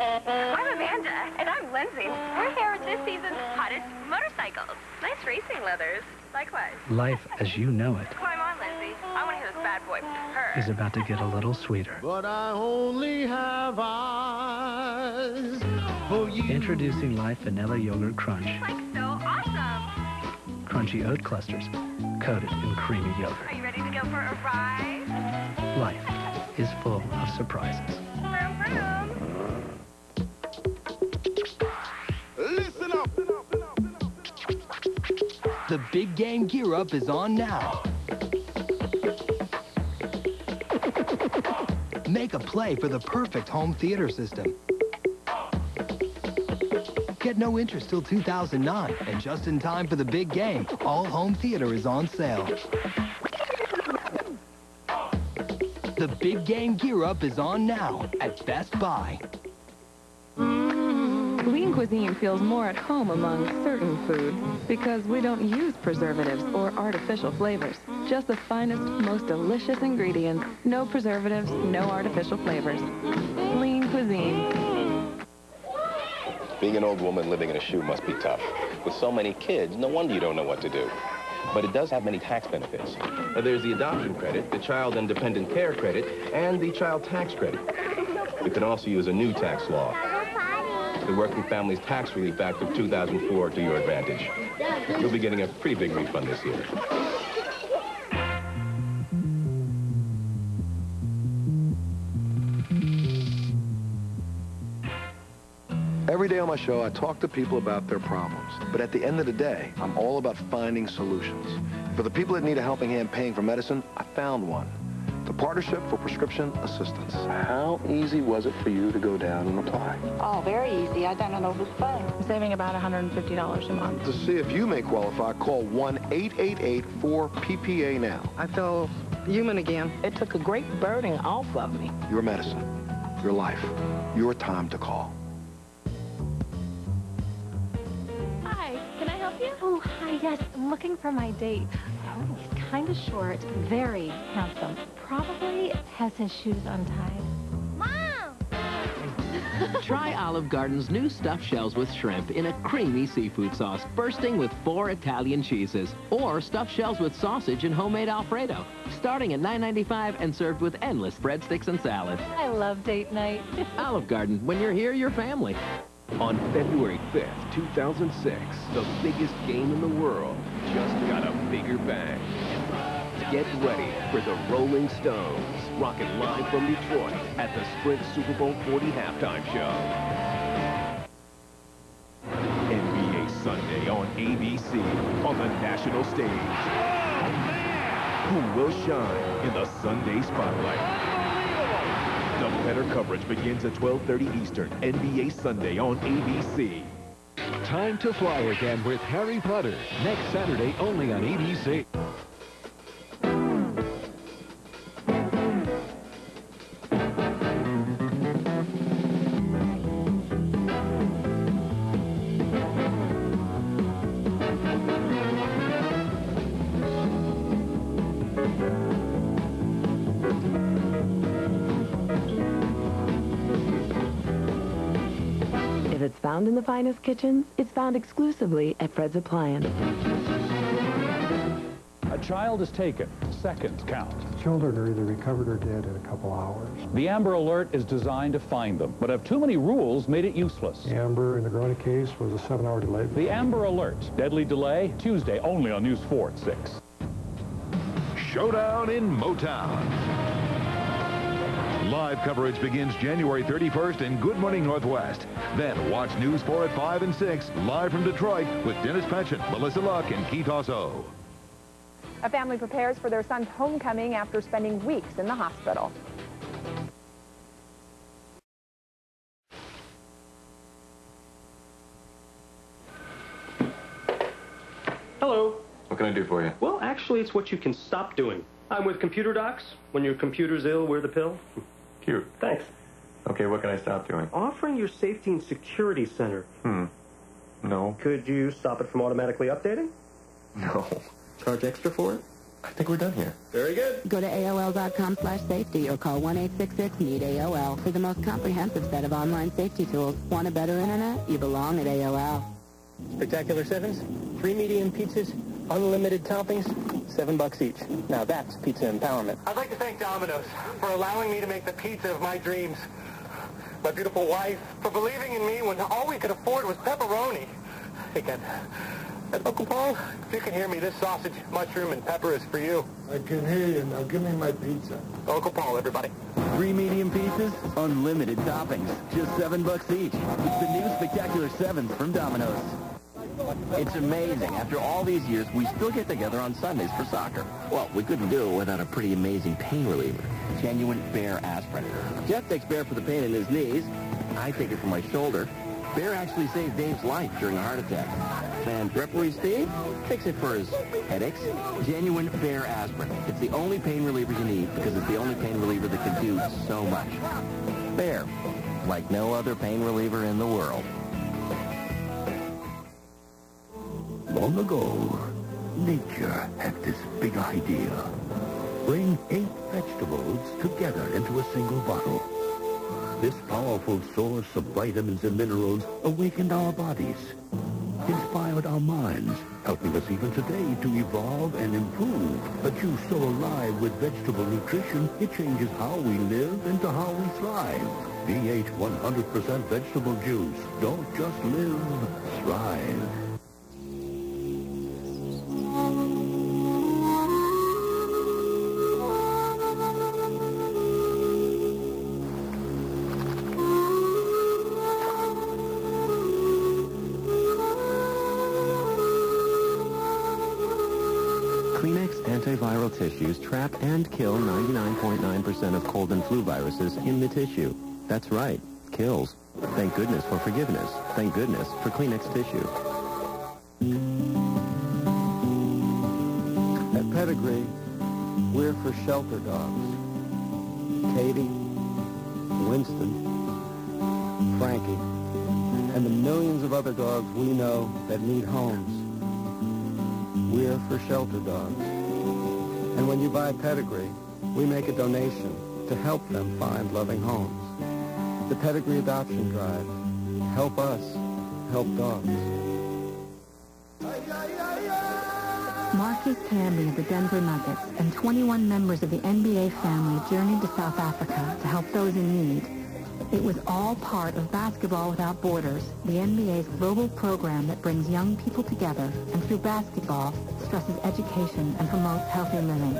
I'm Amanda. And I'm Lindsay. We're here with this season's hottest motorcycles. Nice racing leathers. Likewise. Life as you know it. Climb on, Lindsay. I want to hear this bad boy purr. Is about to get a little sweeter. But I only have eyes for you. Introducing Life Vanilla Yogurt Crunch. It's like so awesome. Crunchy oat clusters coated in creamy yogurt. Are you ready to go for a ride? Life is full of surprises. Vroom, vroom. The Big Game Gear Up is on now. Make a play for the perfect home theater system. Get no interest till 2009, and just in time for the big game, all home theater is on sale. The Big Game Gear Up is on now at Best Buy. Lean Cuisine feels more at home among certain foods because we don't use preservatives or artificial flavors. Just the finest, most delicious ingredients. No preservatives, no artificial flavors. Lean Cuisine. Being an old woman living in a shoe must be tough. With so many kids, no wonder you don't know what to do. But it does have many tax benefits. There's the adoption credit, the child and dependent care credit, and the child tax credit. You can also use a new tax law. The Working Families Tax Relief Act of 2004 to your advantage. You'll be getting a pretty big refund this year. Every day on my show, I talk to people about their problems. But at the end of the day, I'm all about finding solutions. For the people that need a helping hand paying for medicine, I found one. The Partnership for Prescription Assistance. How easy was it for you to go down and apply? Oh, very easy. I done it over the phone. I'm saving about $150 a month. To see if you may qualify, call 1-888-4PPA now. I feel human again. It took a great burden off of me. Your medicine, your life, your time to call. Hi, can I help you? Oh, hi, yes. I'm looking for my date. Oh, he's kind of short, very handsome. Probably has his shoes untied. Mom! Try Olive Garden's new stuffed shells with shrimp in a creamy seafood sauce, bursting with 4 Italian cheeses, or stuffed shells with sausage and homemade Alfredo, starting at $9.95 and served with endless breadsticks and salad. I love date night. Olive Garden, when you're here, you're family. On February 5th, 2006, the biggest game in the world just got a bigger bang. Get ready for the Rolling Stones, rocking live from Detroit at the Sprint Super Bowl XL halftime show. NBA Sunday on ABC on the national stage. Who will shine in the Sunday spotlight? The better coverage begins at 12:30 Eastern, NBA Sunday on ABC. Time to fly again with Harry Potter, next Saturday only on ABC. Found in the finest kitchens, it's found exclusively at Fred's Appliance. A child is taken. Seconds count. Children are either recovered or dead in a couple hours. The Amber Alert is designed to find them, but have too many rules made it useless. Amber in the Corona case was a 7-hour delay. The Amber Alert, deadly delay, Tuesday only on News 4 at 6. Showdown in Motown. Live coverage begins January 31st in Good Morning Northwest. Then watch News 4 at 5 and 6 live from Detroit with Dennis Patchett, Melissa Luck, and Keith Osso. A family prepares for their son's homecoming after spending weeks in the hospital. Hello. What can I do for you? Well, actually, it's what you can stop doing. I'm with Computer Docs. When your computer's ill, we're the pill. Cute. Thanks. Okay, what can I stop doing? Offering your safety and security center. No. Could you stop it from automatically updating? No. Charge extra for it? I think we're done here. Very good. Go to AOL.com/safety or call 1-866-NEED-AOL for the most comprehensive set of online safety tools. Want a better internet? You belong at AOL. Spectacular sevens, 3 medium pizzas, unlimited toppings, $7 each. Now that's pizza empowerment. I'd like to thank Domino's for allowing me to make the pizza of my dreams. My beautiful wife for believing in me when all we could afford was pepperoni. Hey, Ken. Uncle Paul, if you can hear me, this sausage, mushroom, and pepper is for you. I can hear you. Now give me my pizza. Uncle Paul, everybody. 3 medium pizzas, unlimited toppings, just $7 each. It's the new Spectacular Sevens from Domino's. It's amazing. After all these years, we still get together on Sundays for soccer. Well, we couldn't do it without a pretty amazing pain reliever. Genuine Bear Aspirin. Jeff takes Bear for the pain in his knees. I take it for my shoulder. Bear actually saved Dave's life during a heart attack. And referee Steve takes it for his headaches. Genuine Bear Aspirin. It's the only pain reliever you need because it's the only pain reliever that can do so much. Bear, like no other pain reliever in the world. Long ago, nature had this big idea. Bring 8 vegetables together into a single bottle. This powerful source of vitamins and minerals awakened our bodies, inspired our minds, helping us even today to evolve and improve. A juice so alive with vegetable nutrition, it changes how we live and to how we thrive. V8 100% vegetable juice. Don't just live, thrive. Antiviral tissues trap and kill 99.9% of cold and flu viruses in the tissue. That's right, kills. Thank goodness for forgiveness. Thank goodness for Kleenex tissue. At Pedigree, we're for shelter dogs. Katie, Winston, Frankie, and the millions of other dogs we know that need homes. We're for shelter dogs. And when you buy Pedigree, we make a donation to help them find loving homes. The Pedigree Adoption Drive. Help us help dogs. Marcus Camby of the Denver Nuggets and 21 members of the NBA family journeyed to South Africa to help those in need. It was all part of Basketball Without Borders, the NBA's global program that brings young people together and through basketball stresses education and promotes healthy living.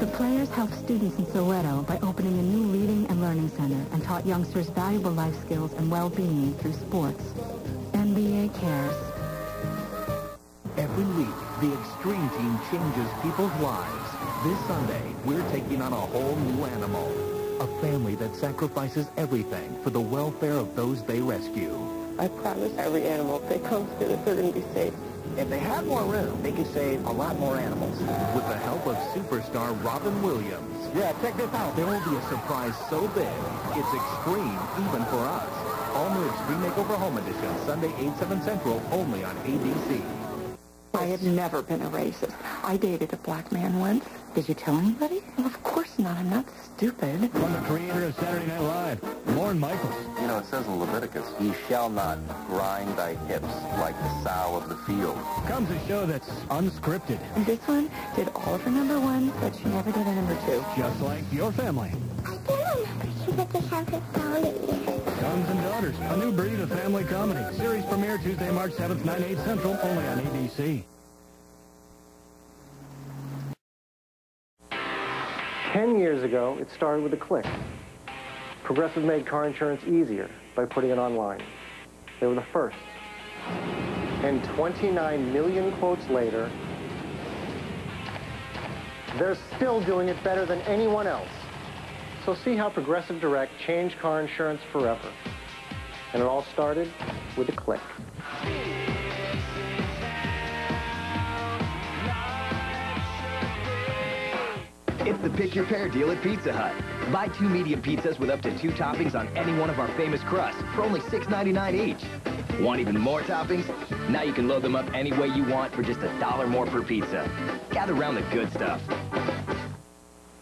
The players helped students in Soweto by opening a new reading and learning center and taught youngsters valuable life skills and well-being through sports. NBA cares. Every week, the Extreme Team changes people's lives. This Sunday, we're taking on a whole new animal. A family that sacrifices everything for the welfare of those they rescue. I promise every animal that comes to this, they're going to be safe. If they had more room, they could save a lot more animals. With the help of superstar Robin Williams. Yeah, check this out. There will be a surprise so big, it's extreme even for us. All new Extreme Makeover Home Edition, Sunday, 8/7 Central, only on ABC. I had never been a racist. I dated a black man once. Did you tell anybody? Well, of course not. I'm not stupid. From the creator of Saturday Night Live, Lorne Michaels. You know, it says in Leviticus, "Ye shall not grind thy hips like the sow of the field." Comes a show that's unscripted. And this one did all of her number one, but she never did a number two. Just like your family. I do remember she did the show for Sons. Sons and Daughters, a new breed of family comedy. Series premiere Tuesday, March 7th, 9/8 Central, only on ABC.10 years ago, it started with a click. Progressive made car insurance easier by putting it online. They were the first. And 29 million quotes later, they're still doing it better than anyone else. So see how Progressive Direct changed car insurance forever. And it all started with a click. It's the Pick Your Pair deal at Pizza Hut. Buy 2 medium pizzas with up to 2 toppings on any one of our famous crusts for only $6.99 each. Want even more toppings? Now you can load them up any way you want for just $1 more per pizza. Gather around the good stuff.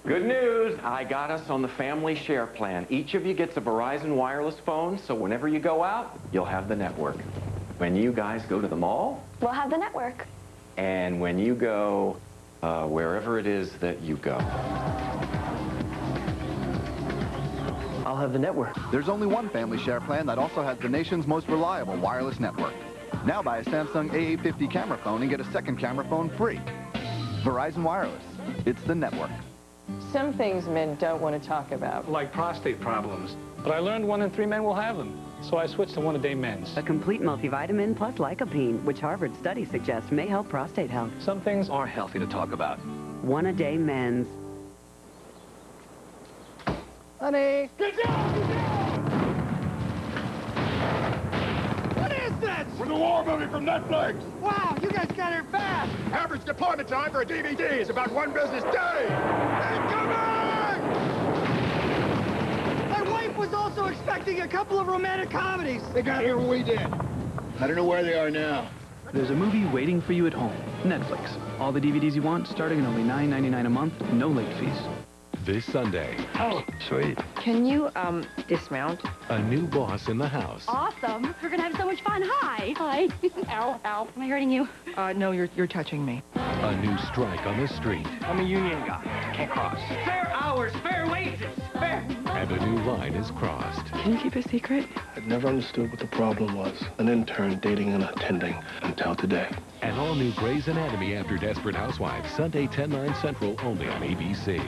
Good news, I got us on the family share plan. Each of you gets a Verizon Wireless phone, so whenever you go out, you'll have the network. When you guys go to the mall, we'll have the network. And when you go wherever it is that you go, I'll have the network. There's only one family share plan that also has the nation's most reliable wireless network. Now buy a Samsung A850 camera phone and get a second camera phone free. Verizon Wireless, it's the network. Some things men don't want to talk about. Like prostate problems. But I learned 1 in 3 men will have them. So I switched to One-A-Day Men's. A complete multivitamin plus lycopene, which Harvard study suggests may help prostate health. Some things are healthy to talk about. One-A-Day Men's. Honey! Get down! Get down! What is this? We're the war movie from Netflix! Wow, you guys got here fast! Average deployment time for a DVD is about 1 business day! Was also expecting a couple of romantic comedies. They got here when we did. I don't know where they are now. There's a movie waiting for you at home. Netflix. All the DVDs you want, starting at only $9.99 a month, no late fees. This Sunday. Oh, sweet. Can you, dismount? A new boss in the house. Awesome. We're gonna have so much fun. Hi. Hi. Ow, ow. Am I hurting you? No, you're touching me. A new strike on the street. I'm a union guy. Can't cross. Fair hours, fair wages, fair... And a new line is crossed. Can you keep a secret? I've never understood what the problem was. An intern dating and attending until today. An all-new Grey's Anatomy after Desperate Housewives. Sunday, 10/9 Central, only on ABC.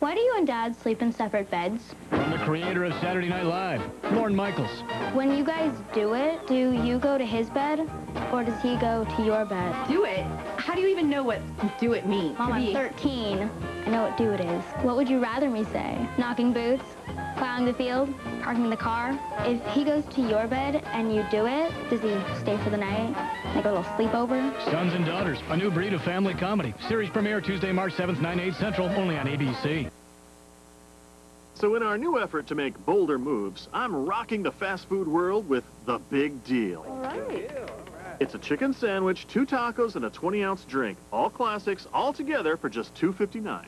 Why do you and Dad sleep in separate beds? From the creator of Saturday Night Live, Lorne Michaels. When you guys do it, do you go to his bed, or does he go to your bed? Do it? How do you even know what do it means? Mom, I'm 13. I know what do it is. What would you rather me say? Knocking boots, plowing the field, parking the car? If he goes to your bed and you do it, does he stay for the night? Like a little sleepover? Sons and Daughters, a new breed of family comedy. Series premiere Tuesday, March 7th, 9/8 Central, only on ABC. So in our new effort to make bolder moves, I'm rocking the fast food world with the big deal. All right. It's a chicken sandwich, 2 tacos, and a 20-ounce drink. All classics, all together for just $2.59.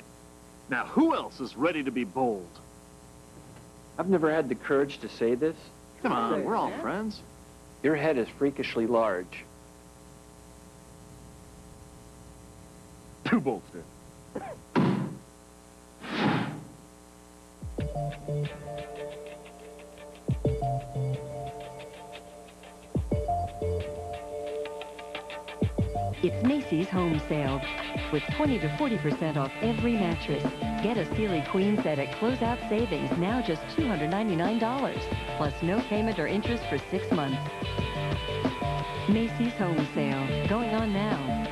Now, who else is ready to be bold? I've never had the courage to say this. Come on, we're all friends. Your head is freakishly large. Too bold, sir. It's Macy's Home Sale. With 20 to 40% off every mattress. Get a Sealy Queen set at closeout savings, now just $299. Plus no payment or interest for 6 months. Macy's Home Sale, going on now.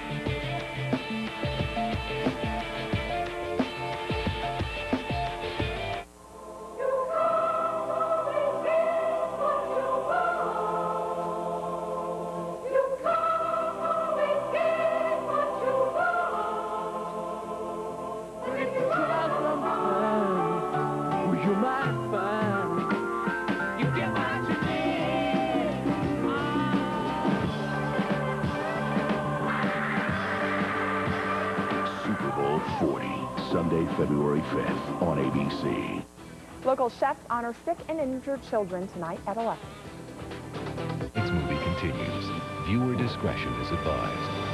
February 5th on ABC. Local chefs honor sick and injured children tonight at 11. Its movie continues. Viewer discretion is advised.